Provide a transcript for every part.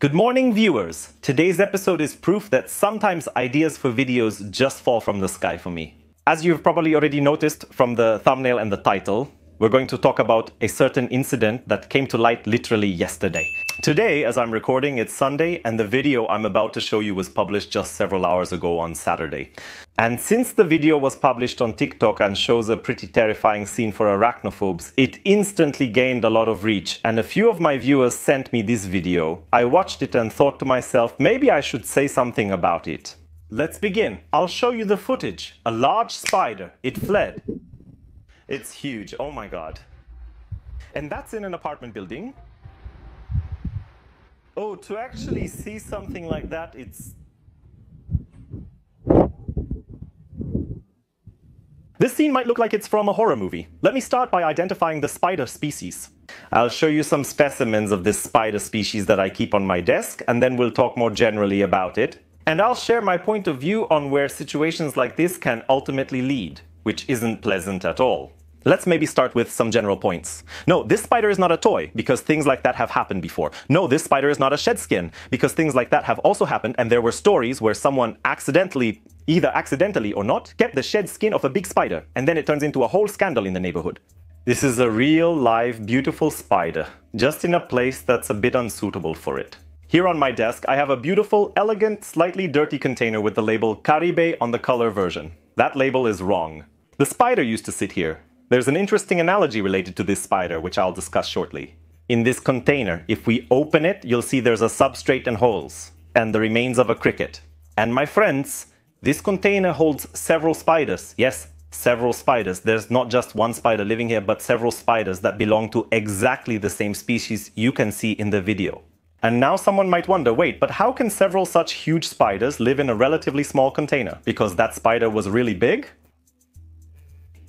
Good morning, viewers! Today's episode is proof that sometimes ideas for videos just fall from the sky for me. As you've probably already noticed from the thumbnail and the title, we're going to talk about a certain incident that came to light literally yesterday. Today, as I'm recording, it's Sunday, and the video I'm about to show you was published just several hours ago on Saturday. And since the video was published on TikTok and shows a pretty terrifying scene for arachnophobes, it instantly gained a lot of reach, and a few of my viewers sent me this video. I watched it and thought to myself, maybe I should say something about it. Let's begin. I'll show you the footage. A large spider. It fled. It's huge, oh my god. And that's in an apartment building. Oh, to actually see something like that, it's... This scene might look like it's from a horror movie. Let me start by identifying the spider species. I'll show you some specimens of this spider species that I keep on my desk, and then we'll talk more generally about it. And I'll share my point of view on where situations like this can ultimately lead, which isn't pleasant at all. Let's maybe start with some general points. No, this spider is not a toy, because things like that have happened before. No, this spider is not a shed skin, because things like that have also happened, and there were stories where someone accidentally, either accidentally or not, kept the shed skin of a big spider, and then it turns into a whole scandal in the neighborhood. This is a real, live, beautiful spider, just in a place that's a bit unsuitable for it. Here on my desk, I have a beautiful, elegant, slightly dirty container with the label Caribe on the color version. That label is wrong. The spider used to sit here. There's an interesting analogy related to this spider, which I'll discuss shortly. In this container, if we open it, you'll see there's a substrate and holes, and the remains of a cricket. And my friends, this container holds several spiders. Yes, several spiders. There's not just one spider living here, but several spiders that belong to exactly the same species you can see in the video. And now someone might wonder, wait, but how can several such huge spiders live in a relatively small container? Because that spider was really big?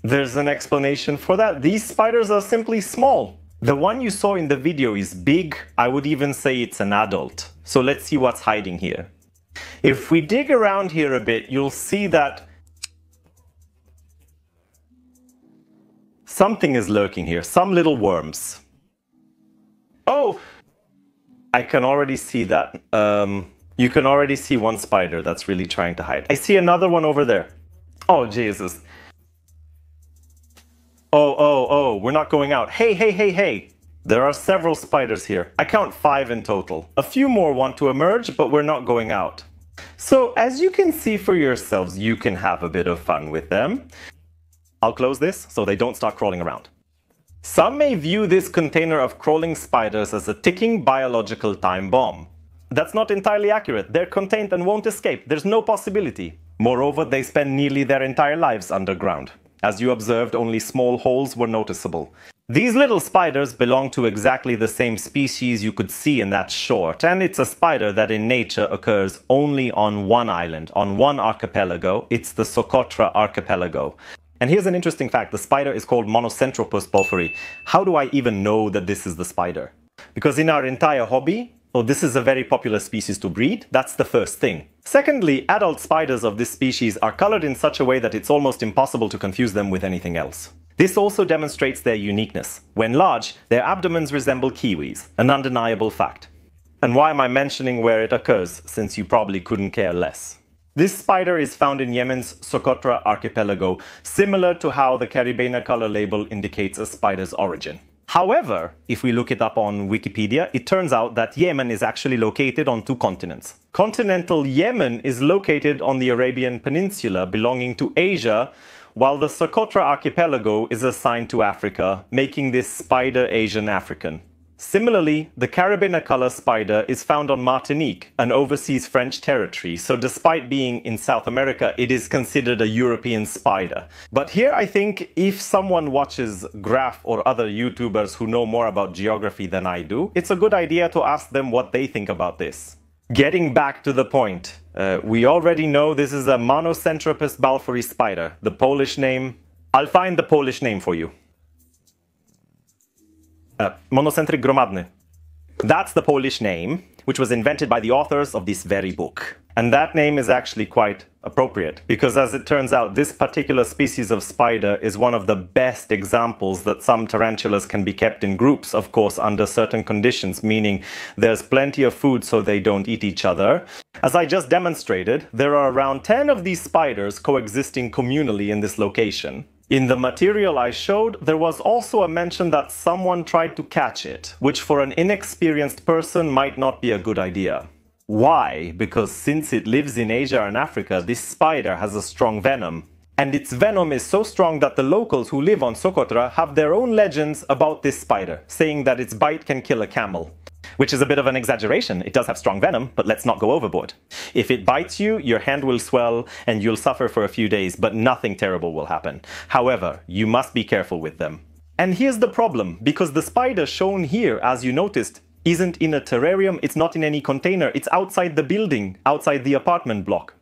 There's an explanation for that. These spiders are simply small. The one you saw in the video is big. I would even say it's an adult. So let's see what's hiding here. If we dig around here a bit, you'll see that something is lurking here. Some little worms. Oh! I can already see that. You can already see one spider that's really trying to hide. I see another one over there. Oh, Jesus. Oh, we're not going out. Hey. There are several spiders here. I count 5 in total. A few more want to emerge, but we're not going out. So as you can see for yourselves, you can have a bit of fun with them. I'll close this so they don't start crawling around. Some may view this container of crawling spiders as a ticking biological time bomb. That's not entirely accurate. They're contained and won't escape. There's no possibility. Moreover, they spend nearly their entire lives underground. As you observed, only small holes were noticeable. These little spiders belong to exactly the same species you could see in that short, and it's a spider that in nature occurs only on one island, on one archipelago. It's the Socotra Archipelago. And here's an interesting fact. The spider is called Monocentropus balfouri. How do I even know that this is the spider? Because in our entire hobby, oh, this is a very popular species to breed. That's the first thing. Secondly, adult spiders of this species are colored in such a way that it's almost impossible to confuse them with anything else. This also demonstrates their uniqueness. When large, their abdomens resemble kiwis, an undeniable fact. And why am I mentioning where it occurs, since you probably couldn't care less? This spider is found in Yemen's Socotra Archipelago, similar to how the Caribena color label indicates a spider's origin. However, if we look it up on Wikipedia, it turns out that Yemen is actually located on 2 continents. Continental Yemen is located on the Arabian Peninsula, belonging to Asia, while the Socotra Archipelago is assigned to Africa, making this spider Asian African. Similarly, the Caribena color spider is found on Martinique, an overseas French territory, so despite being in South America, it is considered a European spider. But here I think if someone watches Graf or other YouTubers who know more about geography than I do, it's a good idea to ask them what they think about this. Getting back to the point, we already know this is a Monocentropus balfouri spider. The Polish name... I'll find the Polish name for you. Monocentric Gromadne. That's the Polish name, which was invented by the authors of this very book. And that name is actually quite appropriate, because as it turns out, this particular species of spider is one of the best examples that some tarantulas can be kept in groups, of course, under certain conditions, meaning there's plenty of food so they don't eat each other. As I just demonstrated, there are around 10 of these spiders coexisting communally in this location. In the material I showed, there was also a mention that someone tried to catch it, which for an inexperienced person might not be a good idea. Why? Because since it lives in Asia and Africa, this spider has a strong venom. And its venom is so strong that the locals who live on Socotra have their own legends about this spider, saying that its bite can kill a camel. Which is a bit of an exaggeration. It does have strong venom, but let's not go overboard. If it bites you, your hand will swell and you'll suffer for a few days, but nothing terrible will happen. However, you must be careful with them. And here's the problem, because the spider shown here, as you noticed, isn't in a terrarium, it's not in any container, it's outside the building, outside the apartment block.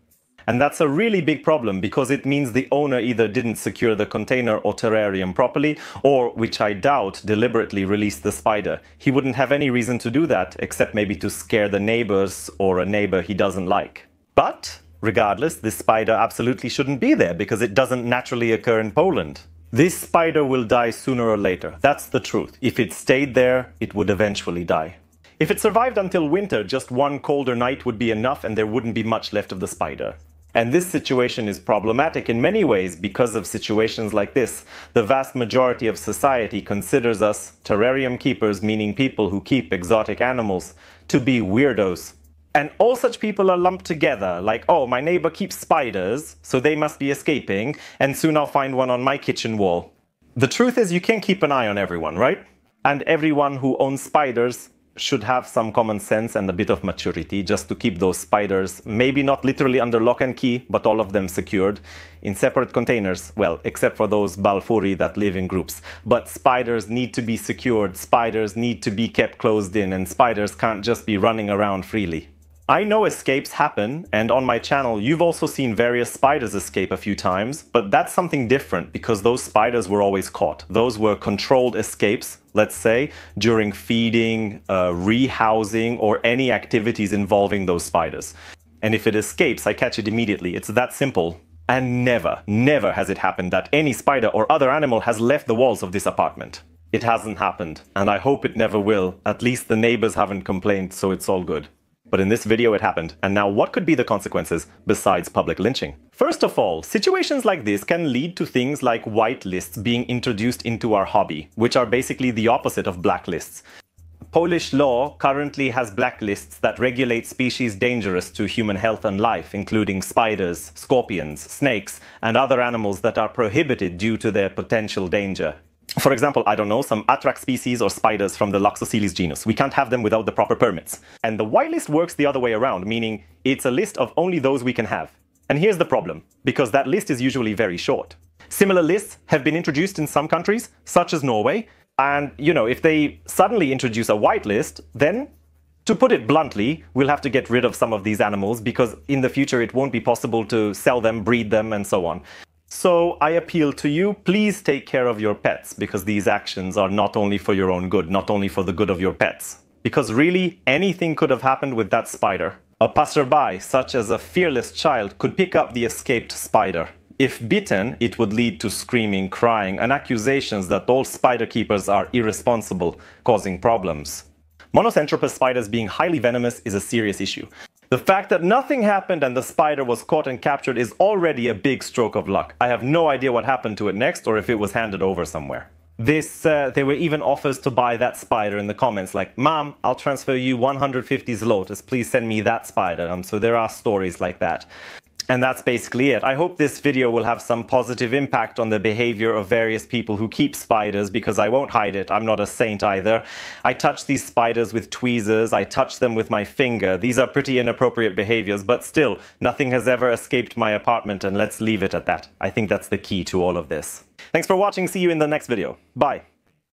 And that's a really big problem, because it means the owner either didn't secure the container or terrarium properly, or, which I doubt, deliberately released the spider. He wouldn't have any reason to do that, except maybe to scare the neighbors or a neighbor he doesn't like. But, regardless, this spider absolutely shouldn't be there, because it doesn't naturally occur in Poland. This spider will die sooner or later. That's the truth. If it stayed there, it would eventually die. If it survived until winter, just one colder night would be enough and there wouldn't be much left of the spider. And this situation is problematic in many ways because of situations like this. The vast majority of society considers us terrarium keepers, meaning people who keep exotic animals, to be weirdos. And all such people are lumped together, like, oh, my neighbor keeps spiders, so they must be escaping, and soon I'll find one on my kitchen wall. The truth is you can keep an eye on everyone, right? And everyone who owns spiders should have some common sense and a bit of maturity just to keep those spiders, maybe not literally under lock and key, but all of them secured, in separate containers, well, except for those balfouri that live in groups. But spiders need to be secured, spiders need to be kept closed in, and spiders can't just be running around freely. I know escapes happen, and on my channel you've also seen various spiders escape a few times, but that's something different because those spiders were always caught. Those were controlled escapes, let's say, during feeding, rehousing, or any activities involving those spiders. And if it escapes, I catch it immediately. It's that simple. And never, never has it happened that any spider or other animal has left the walls of this apartment. It hasn't happened, and I hope it never will. At least the neighbors haven't complained, so it's all good. But in this video it happened, and now what could be the consequences besides public lynching? First of all, situations like this can lead to things like white lists being introduced into our hobby, which are basically the opposite of blacklists. Polish law currently has blacklists that regulate species dangerous to human health and life, including spiders, scorpions, snakes, and other animals that are prohibited due to their potential danger. For example, I don't know, some Atrax species or spiders from the Loxosceles genus. We can't have them without the proper permits. And the whitelist works the other way around, meaning it's a list of only those we can have. And here's the problem, because that list is usually very short. Similar lists have been introduced in some countries, such as Norway, and, you know, if they suddenly introduce a whitelist, then, to put it bluntly, we'll have to get rid of some of these animals, because in the future it won't be possible to sell them, breed them, and so on. So I appeal to you, please take care of your pets, because these actions are not only for your own good, not only for the good of your pets. Because really, anything could have happened with that spider. A passerby, such as a fearless child, could pick up the escaped spider. If bitten, it would lead to screaming, crying, and accusations that all spider keepers are irresponsible, causing problems. Monocentropus spiders being highly venomous is a serious issue. The fact that nothing happened and the spider was caught and captured is already a big stroke of luck. I have no idea what happened to it next or if it was handed over somewhere. There were even offers to buy that spider in the comments, like, Mom, I'll transfer you 150 zlotys, please send me that spider. So there are stories like that. And that's basically it. I hope this video will have some positive impact on the behavior of various people who keep spiders, because I won't hide it, I'm not a saint either. I touch these spiders with tweezers, I touch them with my finger. These are pretty inappropriate behaviors, but still, nothing has ever escaped my apartment, and let's leave it at that. I think that's the key to all of this. Thanks for watching, see you in the next video. Bye.